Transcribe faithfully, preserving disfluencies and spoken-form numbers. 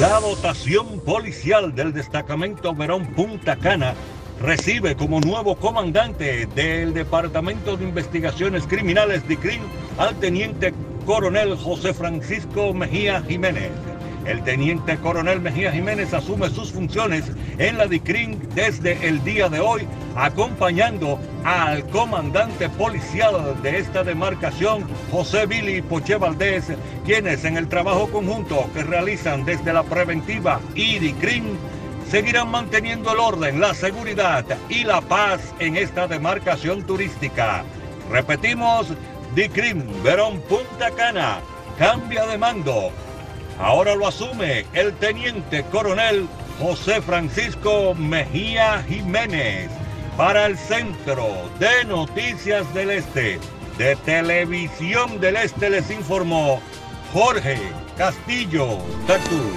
La dotación policial del destacamento Verón Punta Cana recibe como nuevo comandante del Departamento de Investigaciones Criminales Dicrim al teniente coronel José Francisco Mejía Jiménez. El teniente coronel Mejía Jiménez asume sus funciones en la Dicrim desde el día de hoy, acompañando al comandante policial de esta demarcación, José Billy Poche Valdés, quienes en el trabajo conjunto que realizan desde la preventiva y Dicrim seguirán manteniendo el orden, la seguridad y la paz en esta demarcación turística. Repetimos, Dicrim Verón Punta Cana cambia de mando. Ahora lo asume el teniente coronel José Francisco Mejía Jiménez. Para el Centro de Noticias del Este, de Televisión del Este, les informó Jorge Castillo Tartú.